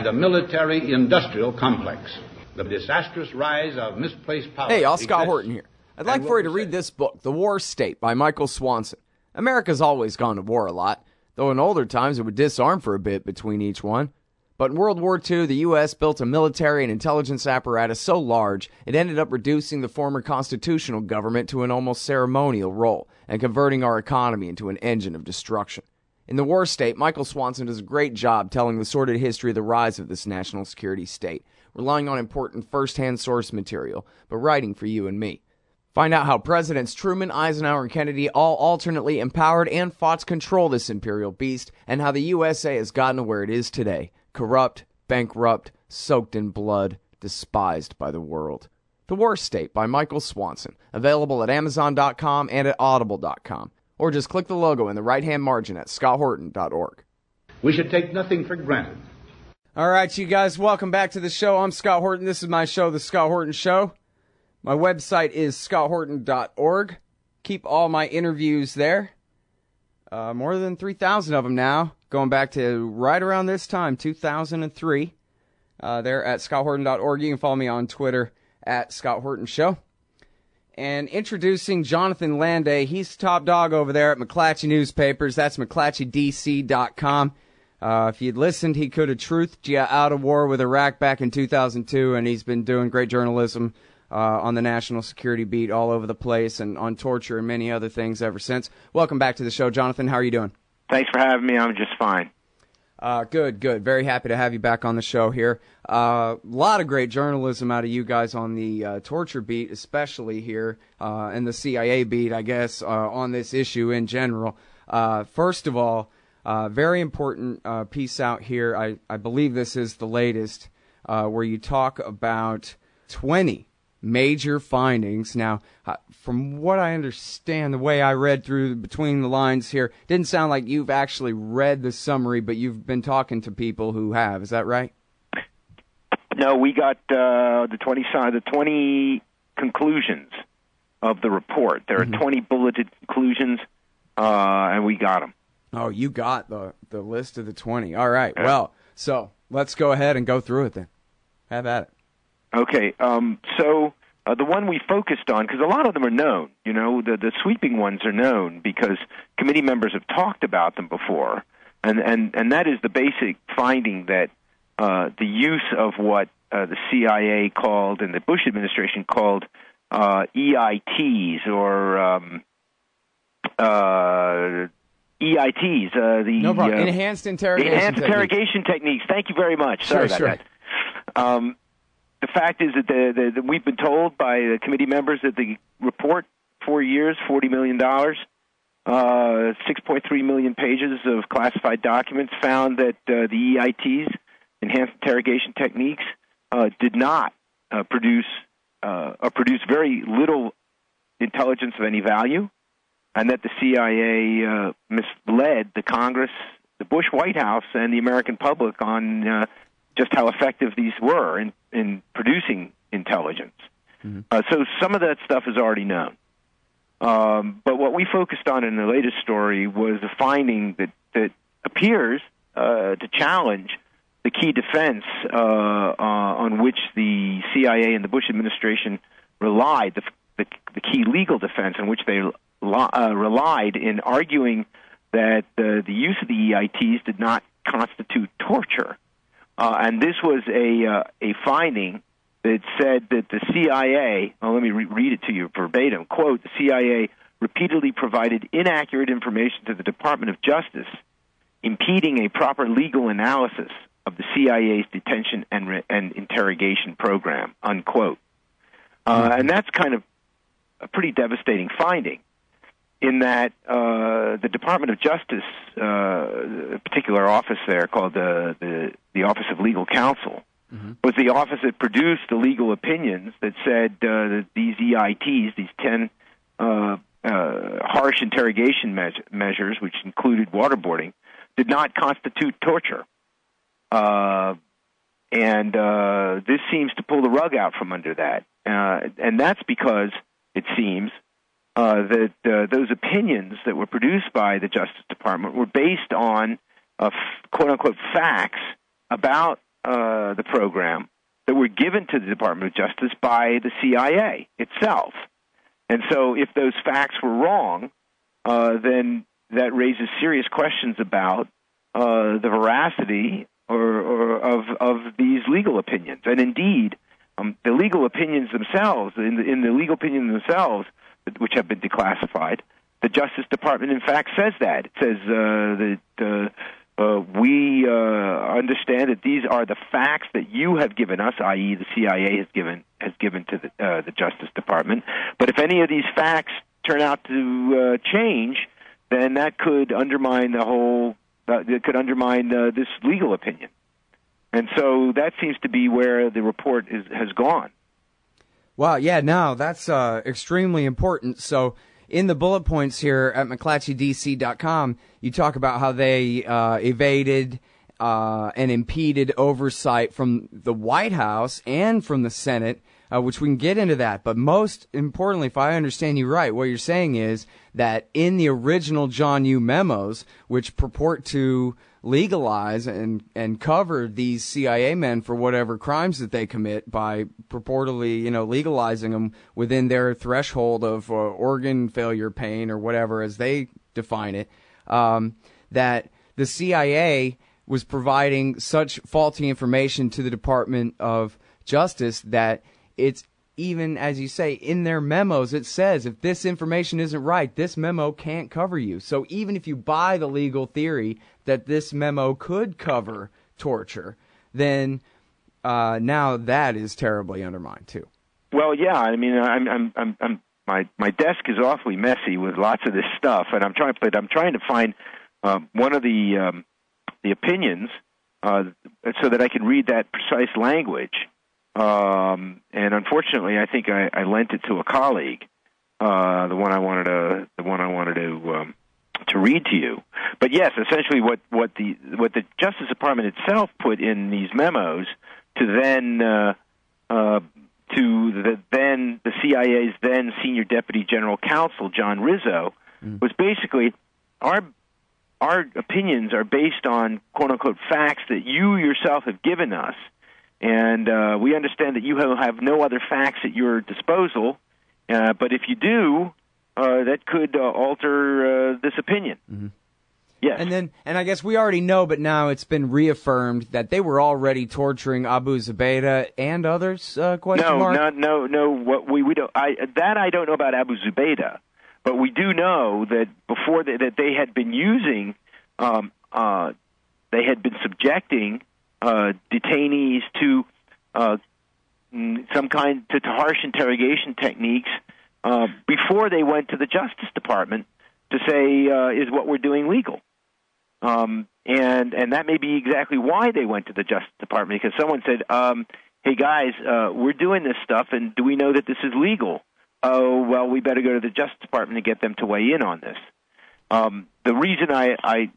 the military-industrial complex. The disastrous rise of misplaced power. Hey, y'all, Scott Horton here. I'd like for you to read this book, The War State, by Michael Swanson. America's always gone to war a lot, though in older times it would disarm for a bit between each one. But in World War II, the U.S. built a military and intelligence apparatus so large, it ended up reducing the former constitutional government to an almost ceremonial role and converting our economy into an engine of destruction. In The War State, Michael Swanson does a great job telling the sordid history of the rise of this national security state, relying on important first-hand source material, but writing for you and me. Find out how Presidents Truman, Eisenhower, and Kennedy all alternately empowered and fought to control this imperial beast, and how the USA has gotten to where it is today. Corrupt, bankrupt, soaked in blood, despised by the world. The War State by Michael Swanson, available at Amazon.com and at Audible.com. Or just click the logo in the right-hand margin at ScottHorton.org. We should take nothing for granted. All right, you guys, welcome back to the show. I'm Scott Horton. This is my show, The Scott Horton Show. My website is ScottHorton.org. Keep all my interviews there. More than 3,000 of them now, going back to right around this time, 2003. They're at ScottHorton.org. You can follow me on Twitter at Scott Horton Show. And introducing Jonathan Landay. He's top dog over there at McClatchy Newspapers. That's McClatchyDC.com. If he'd listened, he could have truthed you out of war with Iraq back in 2002, and he's been doing great journalism on the national security beat all over the place and on torture and many other things ever since. Welcome back to the show, Jonathan. How are you doing? Thanks for having me. I'm just fine. Good. Very happy to have you back on the show here. A lot of great journalism out of you guys on the torture beat, especially here, and the CIA beat, I guess, on this issue in general. First of all, very important piece out here. I believe this is the latest, where you talk about 20 major findings. Now, from what I understand, the way I read through between the lines here, didn't sound like you've actually read the summary, but you've been talking to people who have. Is that right? No, we got the 20 conclusions of the report. There are 20 bulleted conclusions, and we got them. Oh, you got the list of the 20. All right. Well, so let's go ahead and go through it then. Have at it. Okay, so the one we focused on, because a lot of them are known, you know, the sweeping ones are known because committee members have talked about them before, and that is the basic finding that the use of what the CIA called and the Bush administration called EITs or EITs. Enhanced interrogation techniques. Thank you very much. Sorry about that. The fact is that we've been told by the committee members that the report, 4 years, $40 million, 6.3 million pages of classified documents, found that the EITs, enhanced interrogation techniques, did not produce very little intelligence of any value, and that the CIA misled the Congress, the Bush White House, and the American public on just how effective these were in producing intelligence. Mm-hmm. So some of that stuff is already known. But what we focused on in the latest story was a finding that appears to challenge the key defense on which the CIA and the Bush administration relied, the key legal defense on which they relied in arguing that the use of the EITs did not constitute torture. And this was a finding that said that the CIA, well, let me read it to you verbatim, quote, the CIA repeatedly provided inaccurate information to the Department of Justice, impeding a proper legal analysis of the CIA's detention and interrogation program, unquote. And that's kind of a pretty devastating finding in that the Department of Justice, a particular office there called the Office of Legal Counsel, was the office that produced the legal opinions that said that these EITs, these 10 harsh interrogation measures, which included waterboarding, did not constitute torture. And this seems to pull the rug out from under that. And that's because, it seems, that those opinions that were produced by the Justice Department were based on, quote-unquote, facts about the program that were given to the Department of Justice by the CIA itself. And so if those facts were wrong, then that raises serious questions about the veracity of these legal opinions. And indeed, the legal opinions themselves, in the legal opinions themselves, which have been declassified, the Justice Department, in fact, says that. It says that we understand that these are the facts that you have given us, i.e. the CIA has given to the Justice Department. But if any of these facts turn out to change, then that could undermine the whole. It could undermine this legal opinion. And so that seems to be where the report has gone. Wow, yeah, no, that's extremely important. So in the bullet points here at McClatchyDC.com, you talk about how they evaded and impeded oversight from the White House and from the Senate, which we can get into that. But most importantly, if I understand you right, what you're saying is that in the original John Yoo memos, which purport to legalize and cover these CIA men for whatever crimes that they commit by purportedly, legalizing them within their threshold of organ failure pain or whatever as they define it, that the CIA was providing such faulty information to the Department of Justice that it's even, as you say, in their memos, it says, if this information isn't right, this memo can't cover you. So even if you buy the legal theory that this memo could cover torture, then now that is terribly undermined too. Well, yeah, I mean, my desk is awfully messy with lots of this stuff, and I'm trying to find one of the opinions so that I can read that precise language. And unfortunately, I think I lent it to a colleague, the one I wanted to read to you. But yes, essentially, what the Justice Department itself put in these memos to the CIA's then Senior Deputy General Counsel John Rizzo was basically our opinions are based on quote unquote facts that you yourself have given us. And we understand that you have no other facts at your disposal, but if you do, that could alter this opinion. Mm-hmm. Yes. And I guess we already know, but now it's been reaffirmed that they were already torturing Abu Zubaydah and others. No. What we don't. I don't know about Abu Zubaydah, but we do know that before that they had been using, they had been subjecting detainees to some kind to harsh interrogation techniques before they went to the Justice Department to say is what we're doing legal, and that may be exactly why they went to the Justice Department, because someone said, "Hey guys, we're doing this stuff, and do we know that this is legal? Oh, well, we better go to the Justice Department and get them to weigh in on this." The reason I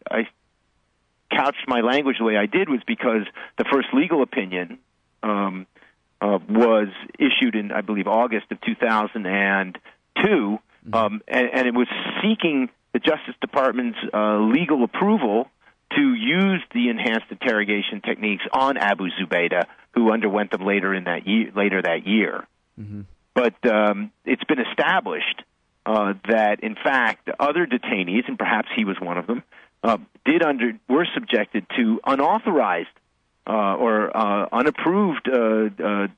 couched my language the way I did was because the first legal opinion was issued in, I believe, August of 2002, and it was seeking the Justice Department's legal approval to use the enhanced interrogation techniques on Abu Zubaydah, who underwent them later that year. Mm-hmm. But it's been established that, in fact, other detainees, and perhaps he was one of them, were subjected to unauthorized or unapproved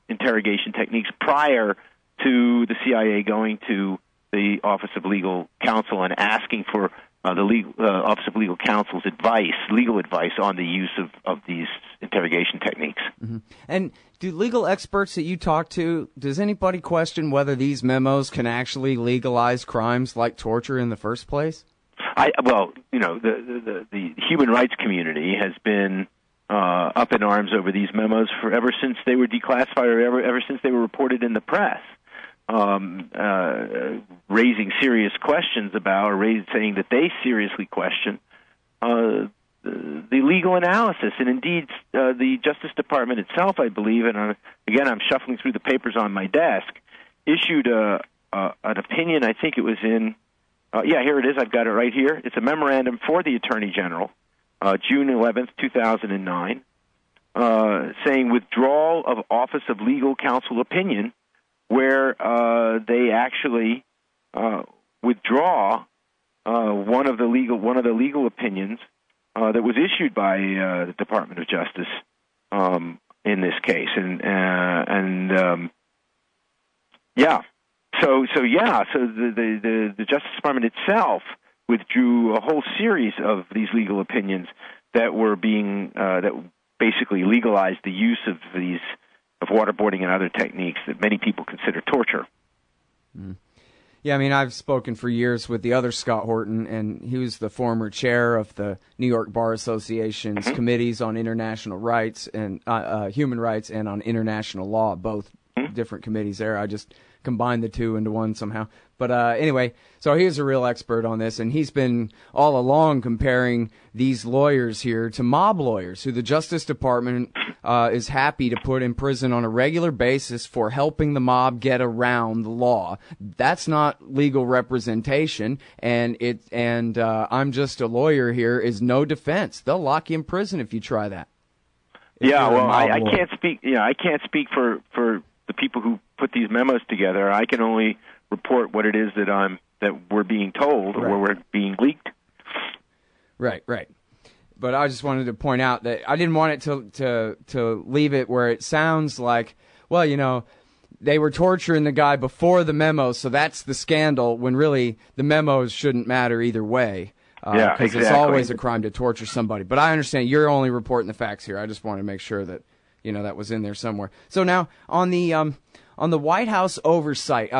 interrogation techniques prior to the CIA going to the Office of Legal Counsel and asking for the Office of Legal Counsel's advice, legal advice on the use of these interrogation techniques. Mm-hmm. And do legal experts that you talk to, does anybody question whether these memos can actually legalize crimes like torture in the first place? The human rights community has been up in arms over these memos ever since they were declassified or ever since they were reported in the press, raising serious questions about saying that they seriously question the legal analysis. And indeed, the Justice Department itself, I believe, and again, I'm shuffling through the papers on my desk, issued an opinion, I think it was in... yeah, here it is. I've got it right here. It's a memorandum for the Attorney General, June 11th, 2009, saying withdrawal of Office of Legal Counsel opinion, where they actually withdraw one of the legal opinions that was issued by the Department of Justice in this case, so the Justice Department itself withdrew a whole series of these legal opinions that were being that basically legalized the use of these of waterboarding and other techniques that many people consider torture. Mm. Yeah, I mean, I've spoken for years with the other Scott Horton, and he was the former chair of the New York Bar Association's mm-hmm. committees on international rights and human rights and on international law, both mm-hmm. different committees there. I just combined the two into one somehow. But anyway, so he's a real expert on this, and he's been all along comparing these lawyers here to mob lawyers who the Justice Department is happy to put in prison on a regular basis for helping the mob get around the law. That's not legal representation, and I'm just a lawyer here is no defense. They'll lock you in prison if you try that. Yeah, well, I can't speak. You know, I can't speak for the people who put these memos together. I can only report what it is that we're being told or we're being leaked. Right. Right. But I just wanted to point out that I didn't want it to leave it where it sounds like, well, you know, they were torturing the guy before the memo, so that's the scandal, when really the memos shouldn't matter either way. Yeah, exactly. Because it's always a crime to torture somebody. But I understand you're only reporting the facts here. I just wanted to make sure that, you know, that was in there somewhere. So now on the White House oversight,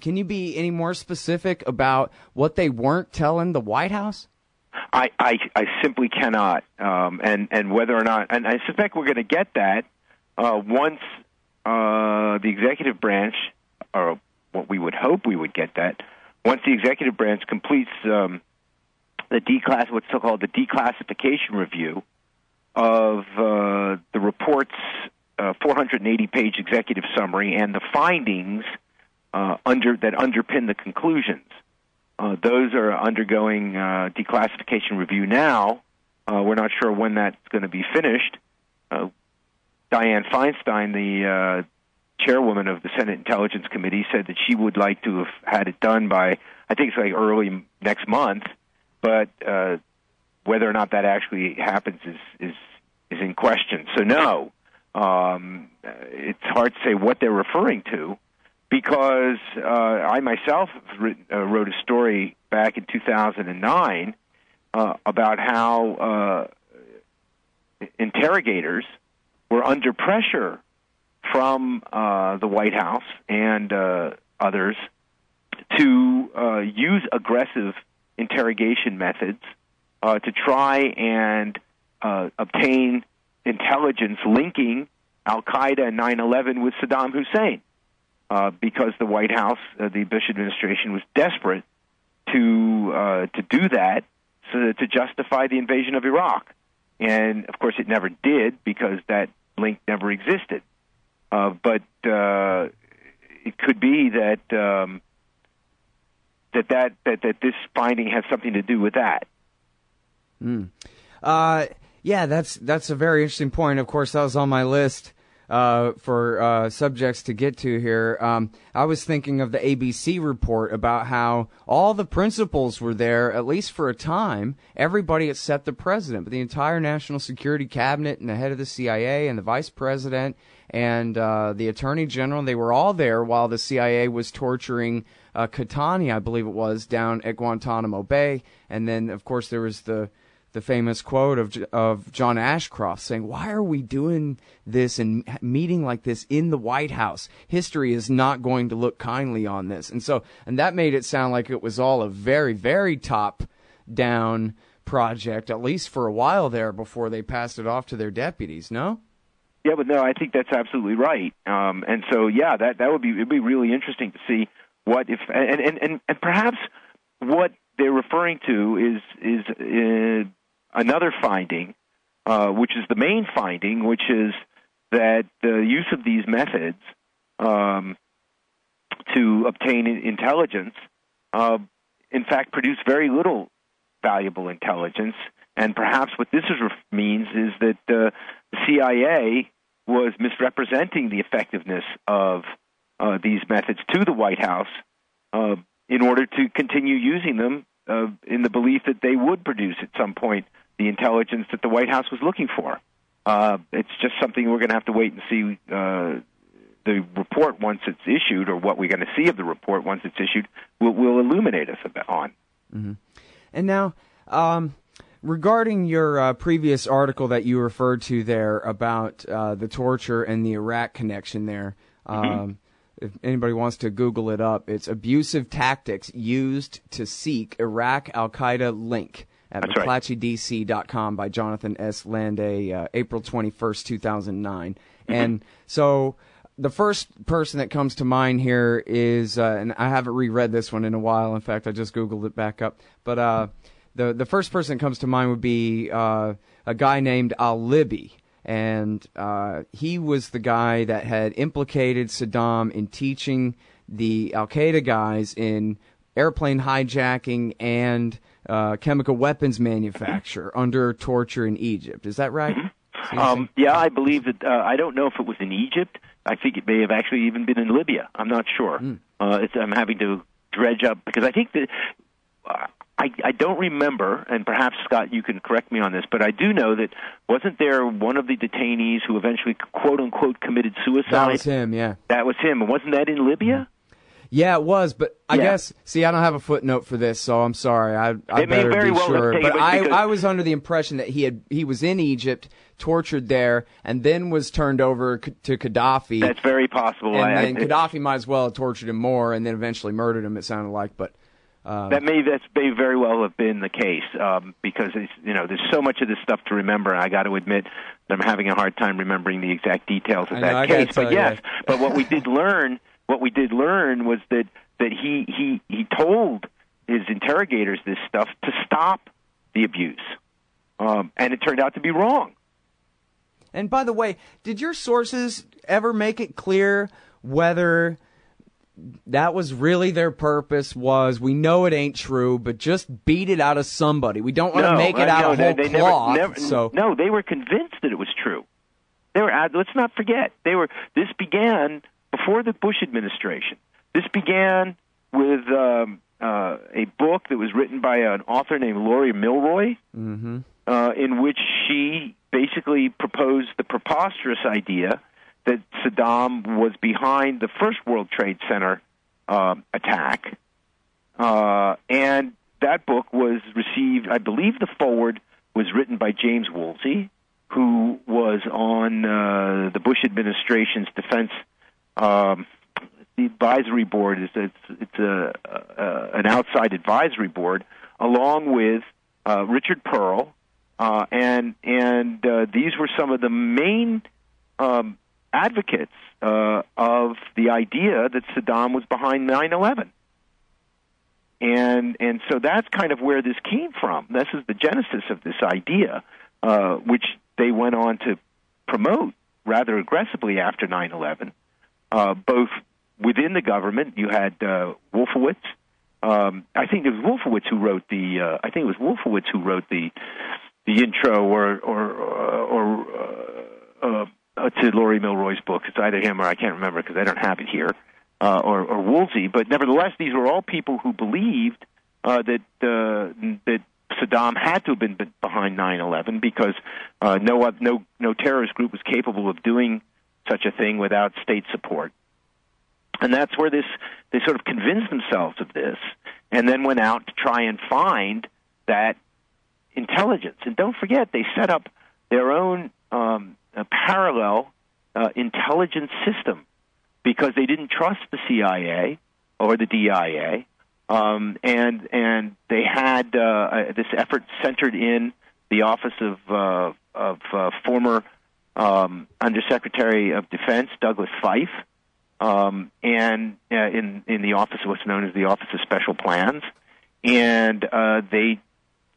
can you be any more specific about what they weren't telling the White House? I simply cannot, and whether or not, and I suspect we're going to get that once the executive branch, or what we would hope we would get that, once the executive branch completes what's so-called the declassification review of the report's 480-page executive summary and the findings that underpin the conclusions. Those are undergoing declassification review now. We're not sure when that's going to be finished. Dianne Feinstein, the chairwoman of the Senate Intelligence Committee, said that she would like to have had it done by, I think it's like early next month, but whether or not that actually happens is in question. So no, it's hard to say what they're referring to. Because I myself wrote a story back in 2009 about how interrogators were under pressure from the White House and others to use aggressive interrogation methods to try and obtain intelligence linking al-Qaeda and 9/11 with Saddam Hussein. Because the White House, the Bush administration, was desperate to do that to justify the invasion of Iraq. And, of course, it never did because that link never existed. But it could be that, that this finding has something to do with that. Mm. Yeah, that's a very interesting point. Of course, that was on my list. For subjects to get to here, I was thinking of the ABC report about how all the principals were there, at least for a time, everybody except the president, but the entire national security cabinet and the head of the CIA and the vice president and the attorney general, they were all there while the CIA was torturing Catani, I believe it was, down at Guantanamo Bay. And then, of course, there was the famous quote of John Ashcroft saying, "Why are we doing this and meeting like this in the White House? History is not going to look kindly on this." And so, and that made it sound like it was all a very, very top-down project, at least for a while there before they passed it off to their deputies. No? Yeah, but no, I think that's absolutely right. And so, yeah, that would be it'd be really interesting to see what if and perhaps what they're referring to is another finding, which is the main finding, which is that the use of these methods to obtain intelligence, in fact, produce very little valuable intelligence, And perhaps what this means is that the CIA was misrepresenting the effectiveness of these methods to the White House in order to continue using them in the belief that they would produce at some point the intelligence that the White House was looking for. It's just something we're going to have to wait and see the report once it's issued, or what we're going to see of the report once it's issued, will illuminate us on. Mm-hmm. And now, regarding your previous article that you referred to there about the torture and the Iraq connection there, if anybody wants to Google it up, it's abusive tactics used to seek Iraq al-Qaeda link at McClatchyDC.com by Jonathan S. Landay, April 21st, 2009. Mm-hmm. And so the first person that comes to mind here is, and I haven't reread this one in a while. In fact, I just Googled it back up. But the first person that comes to mind would be a guy named Al-Libby. And he was the guy that had implicated Saddam in teaching the al-Qaeda guys in airplane hijacking and chemical weapons manufacture under torture in Egypt. Is that right? Mm-hmm. Yeah, I believe that. I don't know if it was in Egypt. I think it may have actually even been in Libya. I'm not sure. I'm having to dredge up, because I think that I don't remember, and perhaps, Scott, you can correct me on this, but I do know that wasn't there one of the detainees who eventually, quote-unquote, committed suicide? That was him, yeah. That was him. And wasn't that in Libya? Yeah, it was, but I guess, see, I don't have a footnote for this, so I'm sorry. I better be sure. But I was under the impression that he was in Egypt, tortured there, and then was turned over to Gaddafi. That's very possible. And then Gaddafi might as well have tortured him more and then eventually murdered him, it sounded like, but... that may very well have been the case, because it's, there's so much of this stuff to remember, and I got to admit that I'm having a hard time remembering the exact details of that case. But yes, but what we did learn was that he told his interrogators this stuff to stop the abuse, and it turned out to be wrong. And by the way, did your sources ever make it clear whether that was really their purpose? Was, we know it ain't true, but just beat it out of somebody. We don't want to make it out of whole cloth. No, they were convinced that it was true. They were. Let's not forget, they were. This began before the Bush administration. This began with a book that was written by an author named Laura Mylroie, in which she basically proposed the preposterous idea that Saddam was behind the first World Trade Center attack, and that book was received. I believe the foreword was written by James Woolsey, who was on the Bush administration's defense the advisory board. It's an outside advisory board, along with Richard Perle, and these were some of the main advocates of the idea that Saddam was behind 9/11, and so that's kind of where this came from. This is the genesis of this idea, which they went on to promote rather aggressively after 9/11, both within the government. You had Wolfowitz. I think it was Wolfowitz who wrote the. The intro to Laura Mylroie's book. It's either him or I can't remember because I don't have it here, or Woolsey. But nevertheless, these were all people who believed that Saddam had to have been behind 9/11 because no terrorist group was capable of doing such a thing without state support. And that's where they sort of convinced themselves of this, and then went out to try and find that intelligence. And don't forget, they set up their own a parallel intelligence system because they didn't trust the CIA or the DIA, and they had this effort centered in the office of former Undersecretary of Defense Douglas Feith, and in the office of what's known as the Office of Special Plans, and they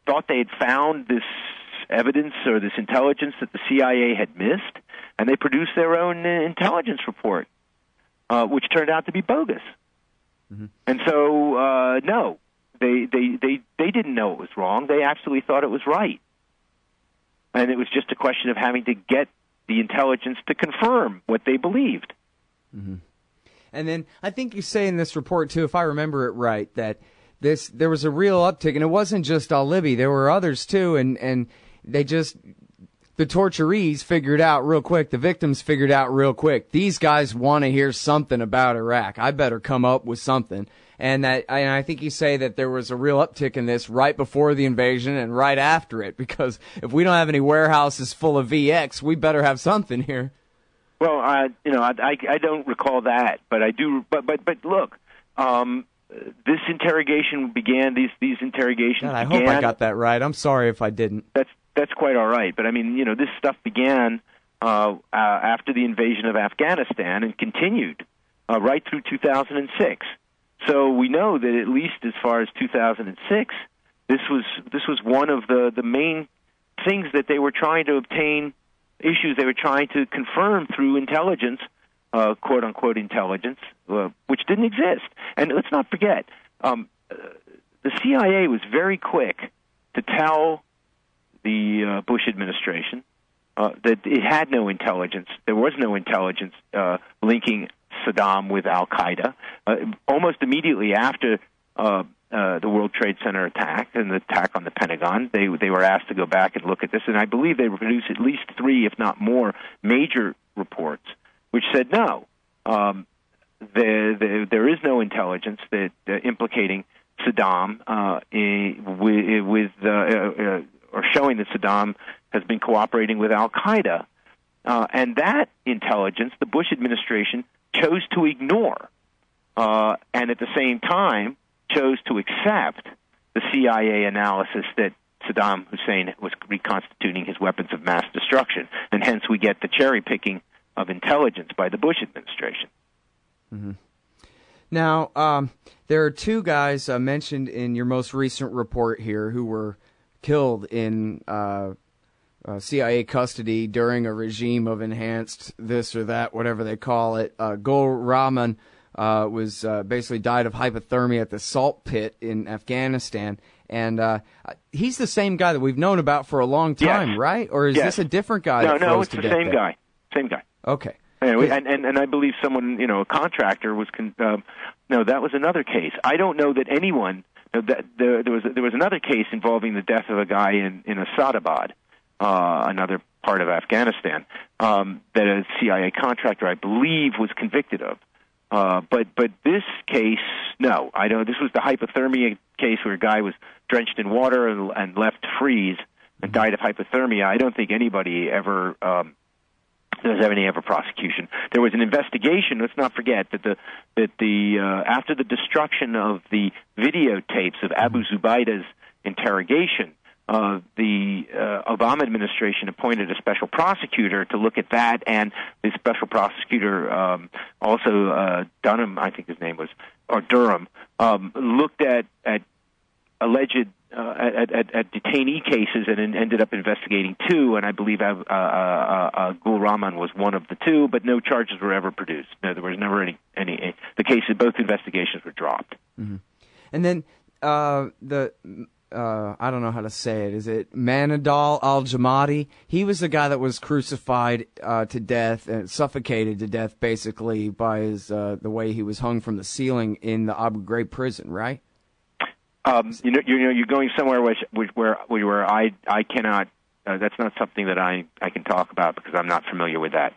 thought they had found this evidence or this intelligence that the CIA had missed, and they produced their own intelligence report, which turned out to be bogus. Mm-hmm. And so, no, they didn't know it was wrong. They absolutely thought it was right. and it was just a question of having to get the intelligence to confirm what they believed. Mm-hmm. And then I think you say in this report, too, if I remember it right, that there was a real uptick, and it wasn't just Al-Libby. There were others, too, and they just the torturees figured out real quick. The victims figured out real quick. These guys want to hear something about Iraq. I better come up with something. And I think you say that there was a real uptick in this right before the invasion and right after it, because if we don't have any warehouses full of VX, we better have something here. Well, I don't recall that, but I do. But look, this interrogation began. These interrogations. God, I hope I got that right. I'm sorry if I didn't. That's quite all right. But I mean, this stuff began after the invasion of Afghanistan and continued right through 2006. So we know that at least as far as 2006, this was one of the main things that they were trying to obtain, issues they were trying to confirm through intelligence, quote-unquote intelligence, which didn't exist. And let's not forget, the CIA was very quick to tell the Bush administration that it had no intelligence. There was no intelligence linking Saddam with al-Qaeda. Almost immediately after the World Trade Center attack and the attack on the Pentagon, they were asked to go back and look at this, and I believe they produced at least three, if not more, major reports which said no, there is no intelligence that implicating Saddam or showing that Saddam has been cooperating with al-Qaeda. And that intelligence, the Bush administration chose to ignore, and at the same time chose to accept the CIA analysis that Saddam Hussein was reconstituting his weapons of mass destruction, and hence we get the cherry-picking of intelligence by the Bush administration. Mm-hmm. Now, there are two guys mentioned in your most recent report here who were killed in CIA custody during a regime of enhanced this or that, whatever they call it. Gul Rahman was basically died of hypothermia at the salt pit in Afghanistan, and he's the same guy that we've known about for a long time, yes. Right? Or is yes. This a different guy? No, it's the same guy. Same guy. Okay. Anyway, and I believe someone, a contractor was. No, that was another case. I don't know that anyone. There was another case involving the death of a guy in Asadabad. Another part of Afghanistan that a CIA contractor, I believe, was convicted of. But this case, no, I don't. This was the hypothermia case where a guy was drenched in water and left to freeze and died of hypothermia. I don't think anybody ever does have any ever prosecution. There was an investigation. Let's not forget that the after the destruction of the videotapes of Abu Zubaydah's interrogation. The Obama administration appointed a special prosecutor to look at that, and the special prosecutor also Dunham, I think his name was, or Durham, looked at alleged at detainee cases and ended up investigating two, and I believe Gul Rahman was one of the two, but no charges were ever produced. No, there was never any the cases. Both investigations were dropped. Mm-hmm. And then I don't know how to say it. Is it Manadal al-Jamadi? He was the guy that was crucified to death and suffocated to death, basically, by the way he was hung from the ceiling in the Abu Ghraib prison, right? You're going somewhere where I cannot. That's not something that I can talk about because I'm not familiar with that.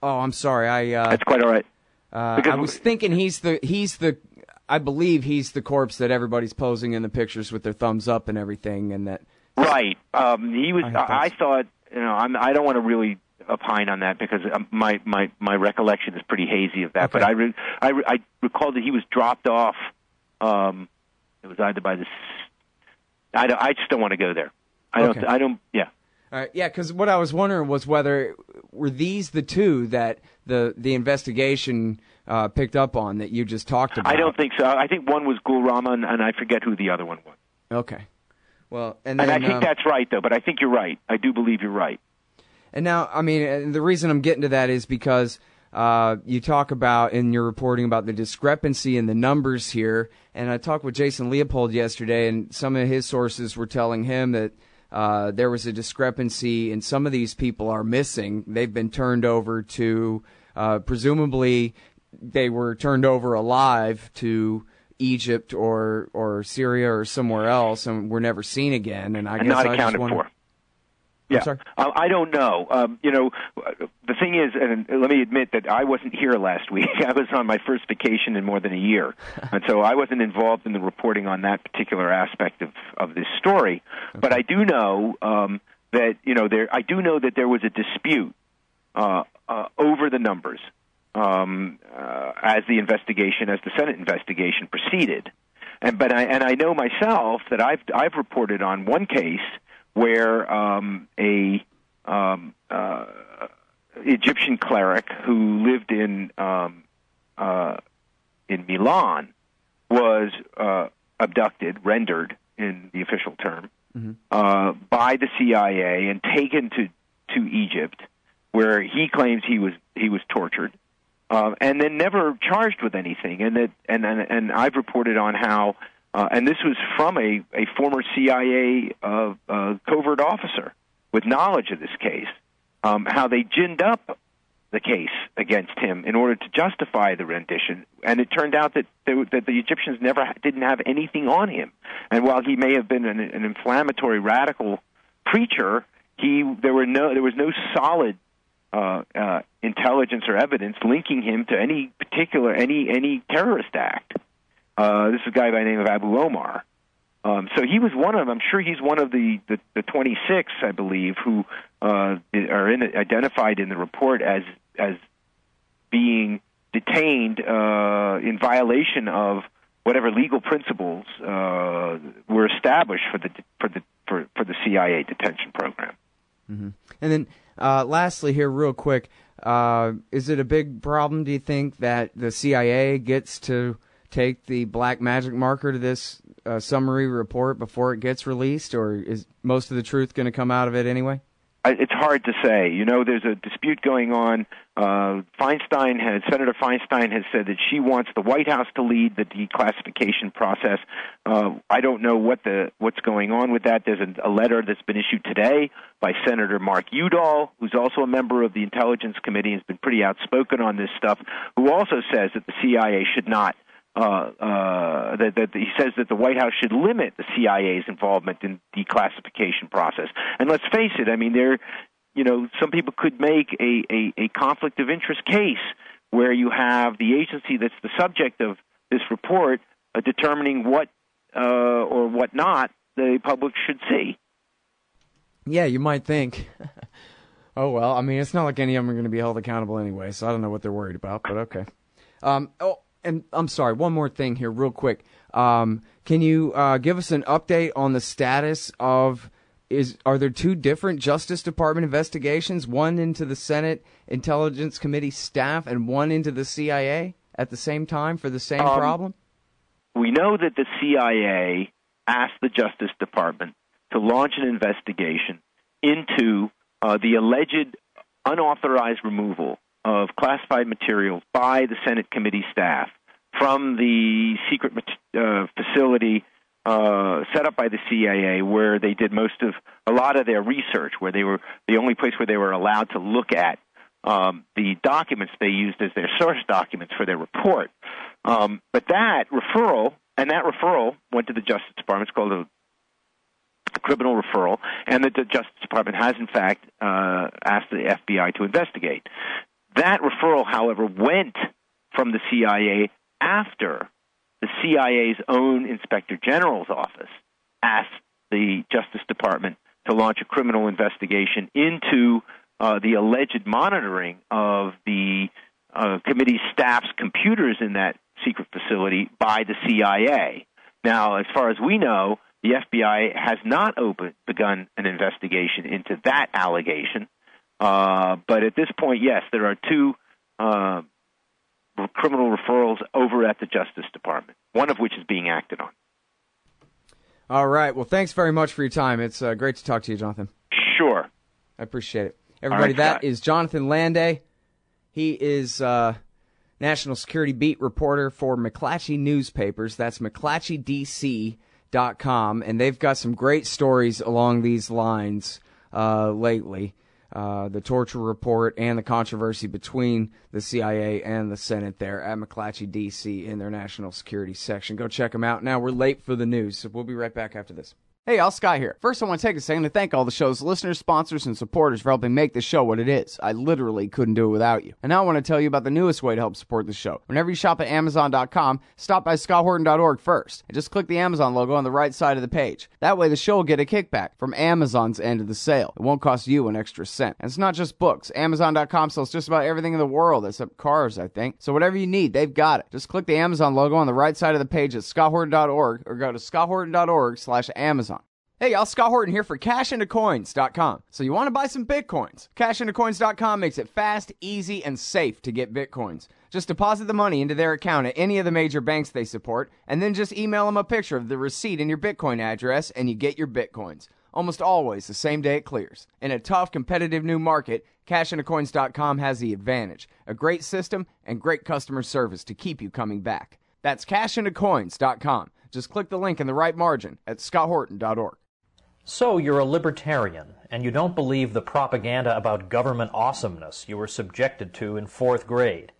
Oh, I'm sorry. That's quite all right. I was thinking he's the. I believe he's the corpse that everybody's posing in the pictures with their thumbs up and everything, and that. Right. He was. I thought. I don't want to really opine on that because my recollection is pretty hazy of that. Okay. But I recall that he was dropped off. It was either by the. I just don't want to go there. I don't. Yeah. All right, yeah, because what I was wondering was whether were these the two that the investigation picked up on that you just talked about. I don't think so. I think one was Gul Rahman, and I forget who the other one was. Okay, well, and I think that's right though. But I think you're right. I do believe you're right. And now, I mean, the reason I'm getting to that is because you talk about in your reporting about the discrepancy in the numbers here, and I talked with Jason Leopold yesterday, and some of his sources were telling him that. There was a discrepancy, and some of these people are missing. They've been turned over to, presumably they were turned over alive to Egypt or Syria or somewhere else, and were never seen again. And I guess not accounted for. Yeah, I don't know. You know, the thing is, and let me admit that I wasn't here last week. I was on my first vacation in more than a year, and so I wasn't involved in the reporting on that particular aspect of this story. But I do know that I do know that there was a dispute over the numbers as the Senate investigation proceeded, and I know myself that I've reported on one case where a Egyptian cleric who lived in Milan was abducted, rendered in the official term, by the CIA and taken to Egypt, where he claims he was tortured, and then never charged with anything. And I've reported on how. And this was from a former CIA covert officer with knowledge of this case, how they ginned up the case against him in order to justify the rendition. And it turned out that the Egyptians didn't have anything on him. And while he may have been an inflammatory radical preacher, there was no solid intelligence or evidence linking him to any terrorist act. This is a guy by the name of Abu Omar. So he was one of them. I'm sure he's one of the 26, I believe, who are identified in the report as being detained in violation of whatever legal principles were established for the CIA detention program. Mm-hmm. And then lastly here, real quick, is it a big problem, do you think, that the CIA gets to take the black magic marker to this summary report before it gets released, or is most of the truth going to come out of it anyway? It's hard to say. You know, there's a dispute going on. Senator Feinstein has said that she wants the White House to lead the declassification process. I don't know what's going on with that. There's a letter that's been issued today by Senator Mark Udall, who's also a member of the Intelligence Committee and has been pretty outspoken on this stuff, who also says that the CIA should not he says that the White House should limit the CIA's involvement in declassification process. And let's face it, I mean, some people could make a conflict of interest case where you have the agency that's the subject of this report determining what or what not the public should see. Yeah, you might think. Oh, well, I mean, it's not like any of them are going to be held accountable anyway, so I don't know what they're worried about, but okay. And I'm sorry, one more thing here real quick. Can you give us an update on the status of, are there two different Justice Department investigations, one into the Senate Intelligence Committee staff and one into the CIA at the same time for the same problem? We know that the CIA asked the Justice Department to launch an investigation into the alleged unauthorized removal of classified materials by the Senate committee staff from the secret facility set up by the CIA, where they did a lot of their research, where they were the only place where they were allowed to look at the documents they used as their source documents for their report. But that referral went to the Justice Department. It's called a criminal referral, and the Justice Department has, in fact, asked the FBI to investigate. That referral, however, went from the CIA after the CIA's own Inspector General's office asked the Justice Department to launch a criminal investigation into the alleged monitoring of the committee staff's computers in that secret facility by the CIA. Now, as far as we know, the FBI has not begun an investigation into that allegation. But at this point, yes, there are two criminal referrals over at the Justice Department, one of which is being acted on. All right. Well, thanks very much for your time. It's great to talk to you, Jonathan. Sure. I appreciate it. Everybody, right, that is Jonathan Landay. He is National Security Beat reporter for McClatchy Newspapers. That's McClatchyDC.com. McClatchyDC.com, and they've got some great stories along these lines lately. The torture report and the controversy between the CIA and the Senate there at McClatchy, D.C. in their national security section. Go check them out. Now, we're late for the news, so we'll be right back after this. Hey, y'all, Sky here. First, I want to take a second to thank all the show's listeners, sponsors, and supporters for helping make this show what it is. I literally couldn't do it without you. And now I want to tell you about the newest way to help support the show. Whenever you shop at Amazon.com, stop by ScottHorton.org first, and just click the Amazon logo on the right side of the page. That way, the show will get a kickback from Amazon's end of the sale. It won't cost you an extra cent. And it's not just books. Amazon.com sells just about everything in the world, except cars, I think. So whatever you need, they've got it. Just click the Amazon logo on the right side of the page at ScottHorton.org, or go to ScottHorton.org/Amazon. Hey, y'all, Scott Horton here for CashIntoCoins.com. So you want to buy some Bitcoins? CashIntoCoins.com makes it fast, easy, and safe to get Bitcoins. Just deposit the money into their account at any of the major banks they support, and then just email them a picture of the receipt and your Bitcoin address, and you get your Bitcoins. Almost always the same day it clears. In a tough, competitive new market, CashIntoCoins.com has the advantage. A great system and great customer service to keep you coming back. That's CashIntoCoins.com. Just click the link in the right margin at ScottHorton.org. So you're a libertarian, and you don't believe the propaganda about government awesomeness you were subjected to in fourth grade.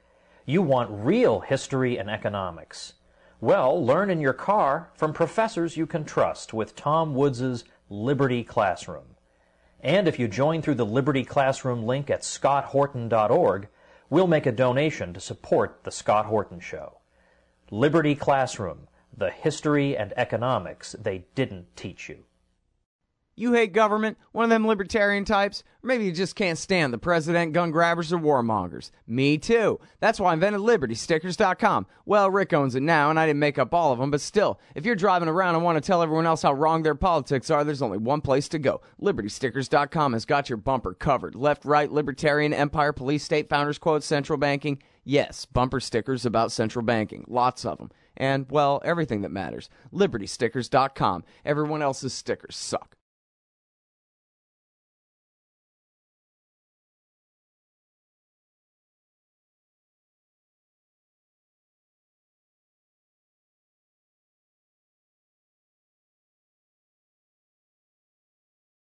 You want real history and economics. Well, learn in your car from professors you can trust with Tom Woods' Liberty Classroom. And if you join through the Liberty Classroom link at ScottHorton.org, we'll make a donation to support The Scott Horton Show. Liberty Classroom, the history and economics they didn't teach you. You hate government, one of them libertarian types, or maybe you just can't stand the president, gun grabbers, or warmongers. Me too. That's why I invented LibertyStickers.com. Well, Rick owns it now, and I didn't make up all of them, but still, if you're driving around and want to tell everyone else how wrong their politics are, there's only one place to go. LibertyStickers.com has got your bumper covered. Left, right, libertarian, empire, police, state, founders, quotes, central banking. Yes, bumper stickers about central banking. Lots of them. And, well, everything that matters. LibertyStickers.com. Everyone else's stickers suck.